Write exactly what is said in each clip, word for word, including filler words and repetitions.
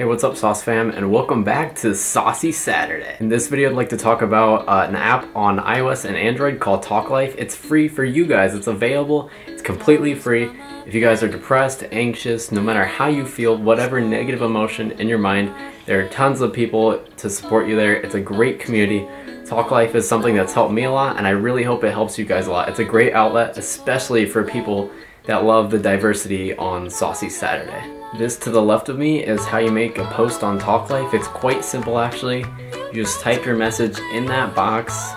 Hey, what's up, Sauce fam, and welcome back to Saucy Saturday. In this video, I'd like to talk about uh, an app on iOS and Android called Talk Life. It's free for you guys. It's available. It's completely free. If you guys are depressed, anxious, no matter how you feel, whatever negative emotion in your mind, there are tons of people to support you there. It's a great community. Talk Life is something that's helped me a lot, and I really hope it helps you guys a lot. It's a great outlet, especially for people that love the diversity on Saucy Saturday. This to the left of me is how you make a post on Talk Life. It's quite simple, actually. You just type your message in that box,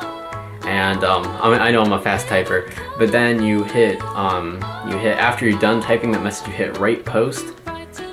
and um, I, mean, I know I'm a fast typer, but then you hit, um, you hit after you're done typing that message, you hit Write Post,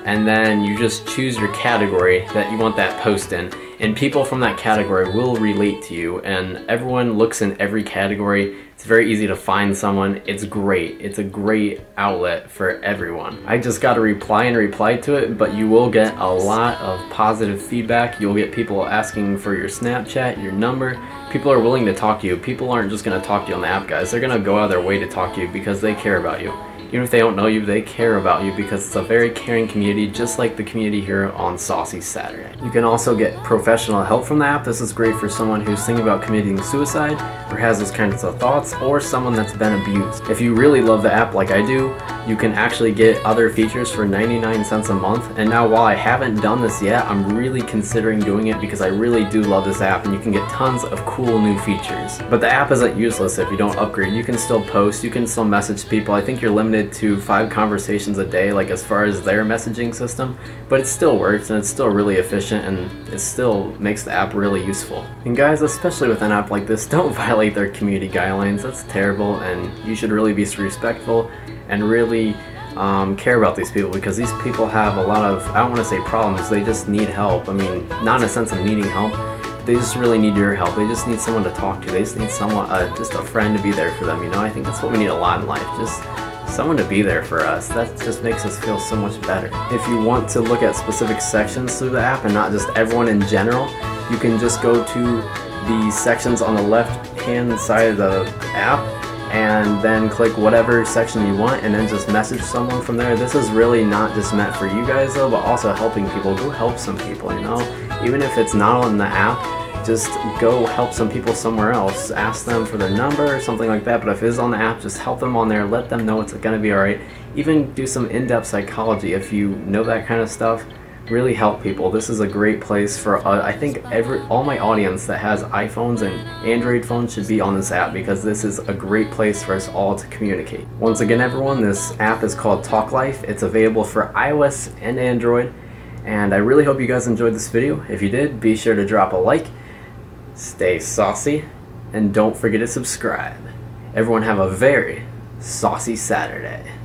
and then you just choose your category that you want that post in. And people from that category will relate to you, and everyone looks in every category. It's very easy to find someone. It's great. It's a great outlet for everyone. I just got to reply and reply to it, but you will get a lot of positive feedback. You'll get people asking for your Snapchat, your number. People are willing to talk to you. People aren't just going to talk to you on the app, guys. They're going to go out of their way to talk to you because they care about you. Even if they don't know you, they care about you because it's a very caring community, just like the community here on Saucy Saturday. You can also get professional help from the app. This is great for someone who's thinking about committing suicide or has those kinds of thoughts, or someone that's been abused. If you really love the app like I do, you can actually get other features for ninety-nine cents a month. And now, while I haven't done this yet, I'm really considering doing it because I really do love this app, and you can get tons of cool new features. But the app isn't useless if you don't upgrade. You can still post, you can still message people. I think you're limited to five conversations a day, like as far as their messaging system, but it still works and it's still really efficient, and it still makes the app really useful. And guys, especially with an app like this, don't violate their community guidelines. That's terrible, and you should really be respectful and really um, care about these people, because these people have a lot of, I don't want to say problems, they just need help. I mean, not in a sense of needing help, they just really need your help. They just need someone to talk to. They just need someone, uh, just a friend to be there for them, you know. I think that's what we need a lot in life, just someone to be there for us. That just makes us feel so much better. If you want to look at specific sections through the app and not just everyone in general, you can just go to the sections on the left-hand side of the app and then click whatever section you want and then just message someone from there. This is really not just meant for you guys though, but also helping people. Go help some people, you know? Even if it's not on the app, just go help some people somewhere else. Ask them for their number or something like that, but if it is on the app, just help them on there. Let them know it's going to be alright. Even do some in-depth psychology if you know that kind of stuff. Really help people. This is a great place for, uh, I think, every all my audience that has iPhones and Android phones should be on this app, because this is a great place for us all to communicate. Once again, everyone, this app is called Talk Life. It's available for iOS and Android, and I really hope you guys enjoyed this video. If you did, be sure to drop a like. Stay saucy, and don't forget to subscribe. Everyone have a very saucy Saturday.